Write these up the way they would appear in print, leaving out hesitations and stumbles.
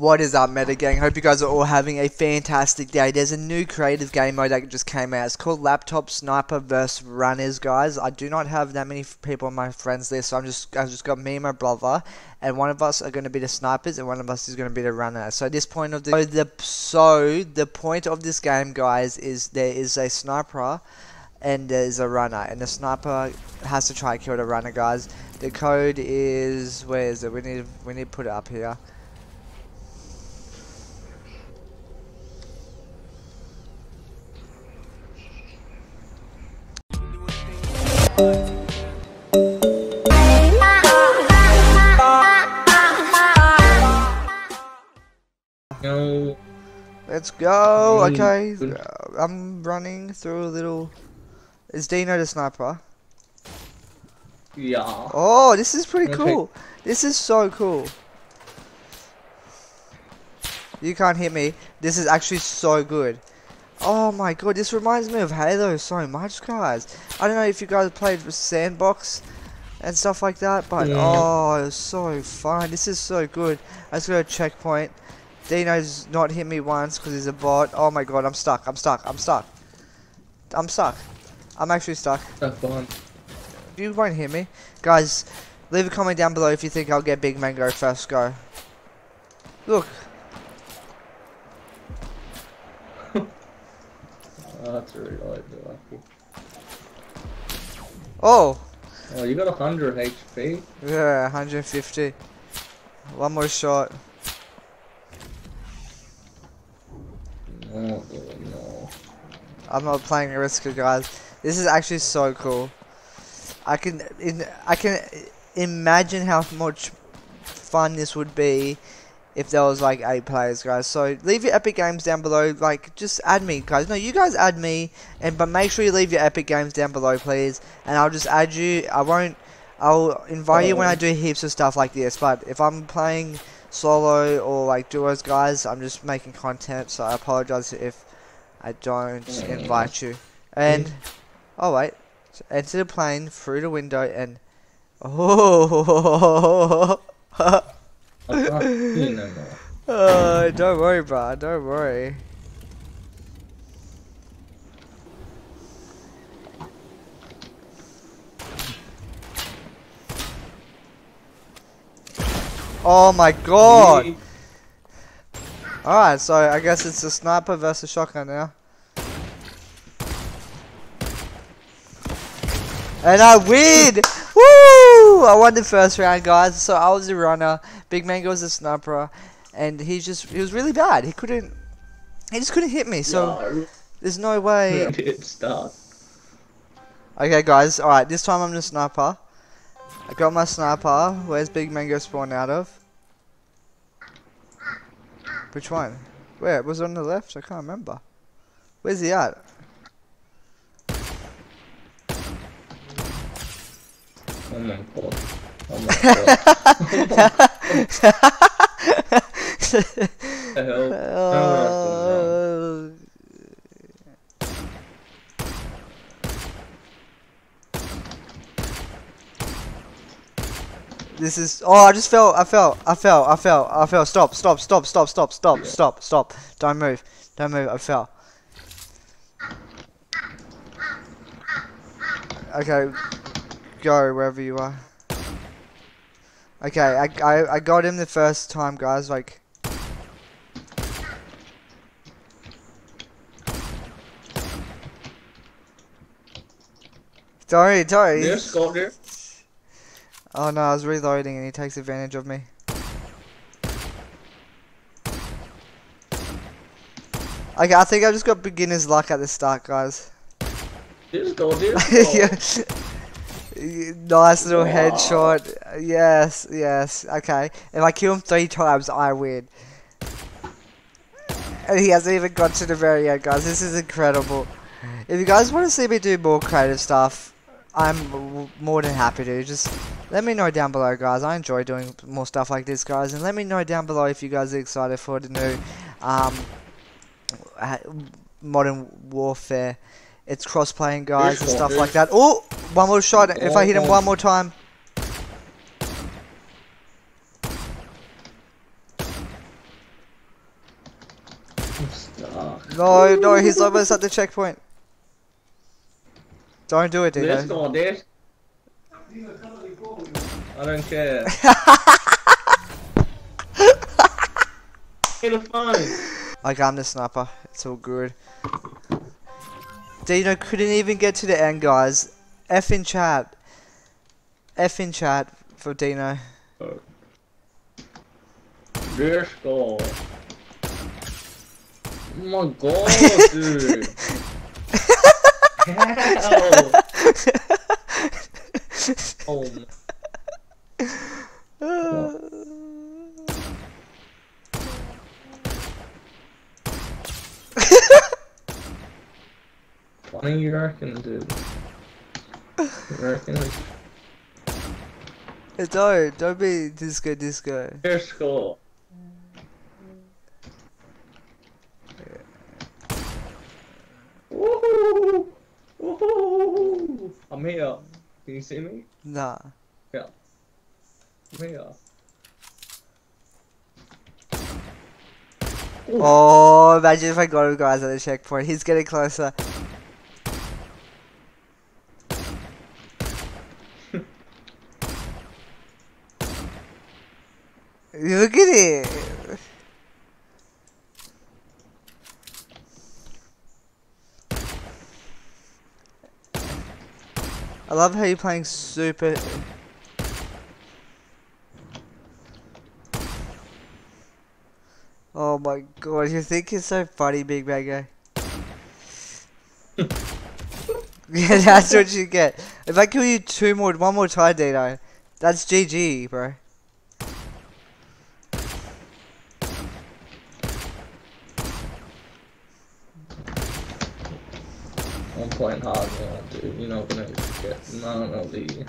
What is up, Meta Gang? Hope you guys are all having a fantastic day. There's a new creative game mode that just came out. It's called Laptop Sniper vs Runners, guys. I do not have that many people on my friends list, so I've just got me and my brother, and one of us are going to be the snipers, and one of us is going to be the runner. So the point of this game, guys, is there is a sniper and there's a runner, and the sniper has to try and kill the runner, guys. The code is, where is it? We need to put it up here. No. Let's go. Okay, I'm running through a little. Is Dino the sniper? Yeah. Oh, this is pretty cool. This is so cool. You can't hit me. This is actually so good. Oh my god, this reminds me of Halo so much, guys. I don't know if you guys played with Sandbox and stuff like that, but yeah. Oh, it's so fun. This is so good. I just got a checkpoint. Dino's not hit me once because he's a bot. Oh my god, I'm stuck. I'm stuck. I'm stuck. I'm stuck. I'm actually stuck. You won't hear me. Guys, leave a comment down below if you think I'll get Big Mango first go. Look. That's really lucky. Oh! Oh, you got 100 HP? Yeah, 150. One more shot. No, no. I'm not playing a risker, guys. This is actually so cool. I can imagine how much fun this would be if there was like 8 players, guys. So leave your Epic Games down below. Like, just add me, guys. No, you guys add me, but make sure you leave your Epic Games down below, please. And I'll just add you. I'll invite you when I do heaps of stuff like this. But if I'm playing solo or like duos, guys, I'm just making content. So I apologize if I don't invite you. And oh wait, so enter the plane through the window and oh. Don't worry, bro. Don't worry. Oh my god! Alright, so I guess it's a sniper versus shotgun now. And I win! Woo! I won the first round, guys. So I was the runner, Big Mango was the sniper, and he was really bad. He just couldn't hit me. So there's no way. Okay, guys. All right, this time I'm the sniper. I got my sniper. Where's Big Mango spawned out of? Which one? Where? Was it on the left? I can't remember. Where's he at? Oh my god. Oh my god. This is. Oh, I just fell. I fell. Stop. Don't move. I fell. Okay. Go wherever you are. Okay, I got him the first time, guys. Like, sorry. Yes, got him. Oh no, I was reloading and he takes advantage of me. Okay, I think I just got beginner's luck at the start, guys. Yes, got him. Nice little headshot. Yes, yes. Okay. If I kill him 3 times, I win. And he hasn't even got to the very end, guys. This is incredible. If you guys want to see me do more creative stuff, I'm more than happy to. Just let me know down below, guys. I enjoy doing more stuff like this, guys. And let me know down below if you guys are excited for the new Modern Warfare. It's cross-playing, guys, and stuff like that. Oh! One more shot. If I hit him one more time. I'm stuck. No, he's almost at the checkpoint. Don't do it, dude. Let's go, dude. I don't care. Get a phone. I got the sniper. It's all good. Dino couldn't even get to the end, guys. F in chat. F in chat for Dino. Oh. Let's go. Oh my god, dude. Oh my. What do you reckon, dude? You reckon? Don't be disco. Here's goal. Woohoo! Woohoo! I'm here. Can you see me? Nah. Yeah. I'm here. Ooh. Oh, imagine if I got him, guys, at the checkpoint. He's getting closer. Look at it! I love how you're playing super. Oh my god, you think it's so funny, Big Mango. Yeah, that's what you get. If I kill you one more time, Dino, that's GG, bro. I'm playing hard now, dude. You're not gonna get none of the.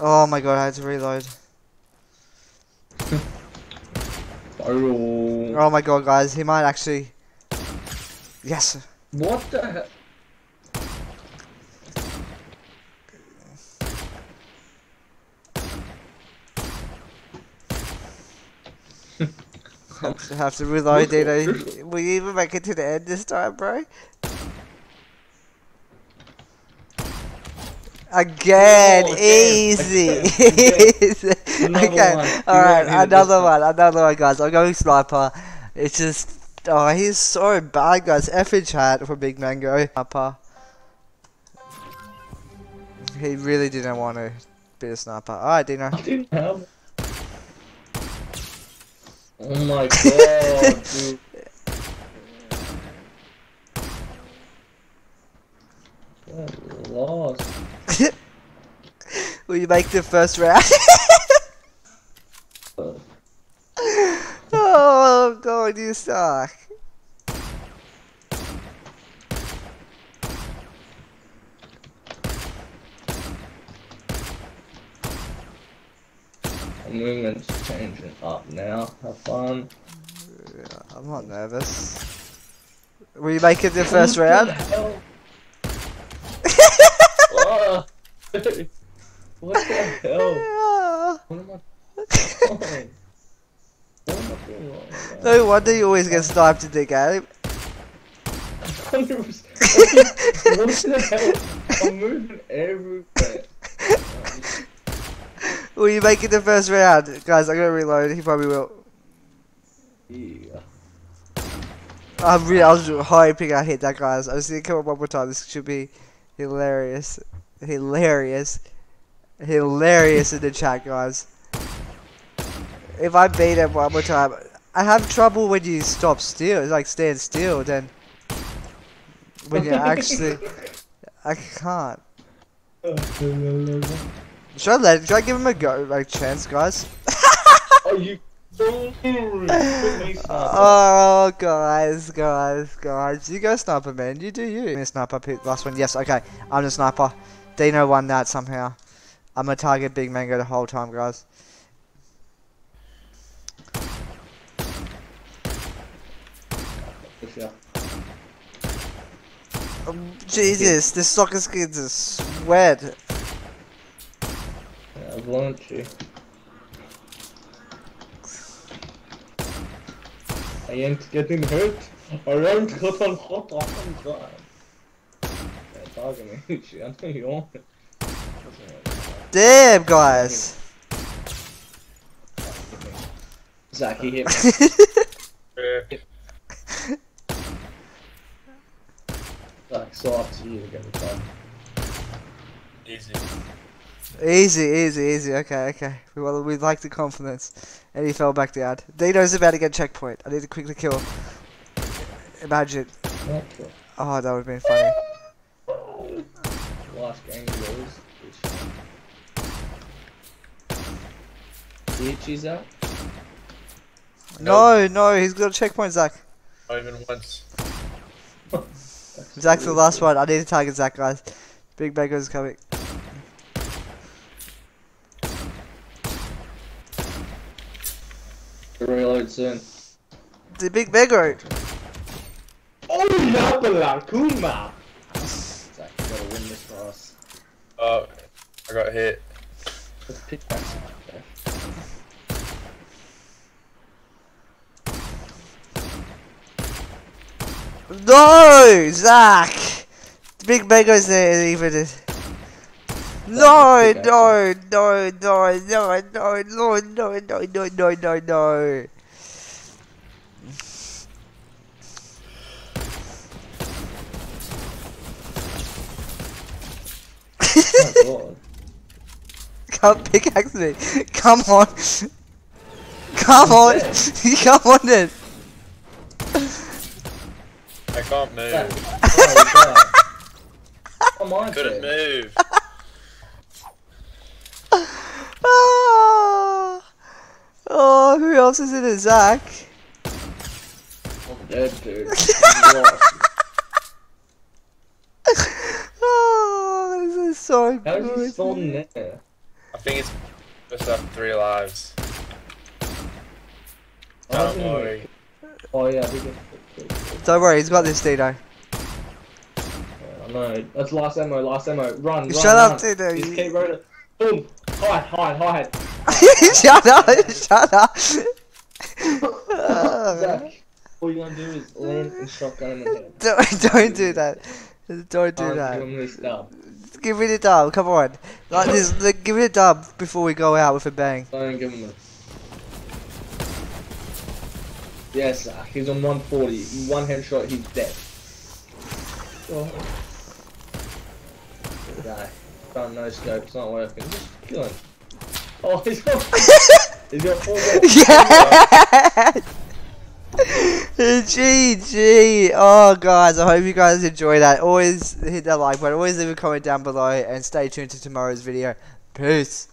Oh my god, I had to reload. Oh my god, guys, he might actually. Yes. What the hell? have to reload, Dino. Will you even make it to the end this time, bro? Again, oh, easy. Again. Okay, alright, another one, guys. I'm going sniper. It's just. Oh, he's so bad, guys. F in chat for Big Mango. Sniper. He really didn't want to be a sniper. Alright, Dino. Oh my god, dude. That lost. Will you make the first round? Oh god, you suck. Movement's changing up now. Have fun. Yeah, I'm not nervous. Will you make it the first round? Oh, dude. What the hell? Yeah. What am I doing? What am I doing right now? No wonder you always get sniped in the game. What the hell? I'm moving everywhere. Will you make it the first round? Guys, I'm gonna reload. He probably will. Yeah. I was hoping I hit that, guys. I was gonna come up one more time. This should be hilarious. Hilarious. Hilarious in the chat, guys. If I beat him one more time. I have trouble when you stop still. It's like stand still, then. When you actually. I can't. Should I give him a go, like chance, guys? Are you oh, guys! You go sniper, man. You do you. I'm sniper. Last one. Yes. Okay. I'm the sniper. Dino won that somehow. I'm gonna target Big Mango the whole time, guys. Yeah. Oh, Jesus, this soccer skins are sweat. I've launched you. I ain't getting hurt. I learned cut on hot on God. Damn, guys. Zach, he hit me. Zach, so up to you to get the time. Easy. Easy. Okay. We like the confidence. And he fell back down. Dino's about to get checkpoint. I need to quickly kill him. Imagine. Oh, that would have been funny. Last gang goes. Did you, Zach? No, he's got a checkpoint, Zach. Not even once. Zach's the last one. I need to target Zach, guys. Big Bang is coming. Reload soon. The big beggar. Oh, no, Kuma. Zach, you gotta win this for us. Oh, I got hit. Let's pick back some right there. No, Zach. The big beggar's there, even. No. Oh, can't pickaxe me. Come on. Come on then. I can't move. Oh, come on, I couldn't move. Oh, who else is in it? Zach? I'm dead, dude. Oh, this is so good. How is he still in there? I think it's just up 3 lives. Don't worry. Oh, yeah, we can. Don't worry, he's got this, Dino. I know. That's last ammo. Run. Shut up, Dino. Just keep running. Boom. Hide. Shut up! Zach, all you gonna do is land and shotgun in the head. Don't do that. Don't do that. Give me the dub, come on. Like this, like, give me the dub before we go out with a bang. Don't give him a... Yes, Zach, he's on 140. One headshot, he's dead. Oh. No scope, it's not working. Just kill him. Oh, he's got 4 bullets. Yes! GG! Oh, guys, I hope you guys enjoy that. Always hit that like button, always leave a comment down below, and stay tuned to tomorrow's video. Peace!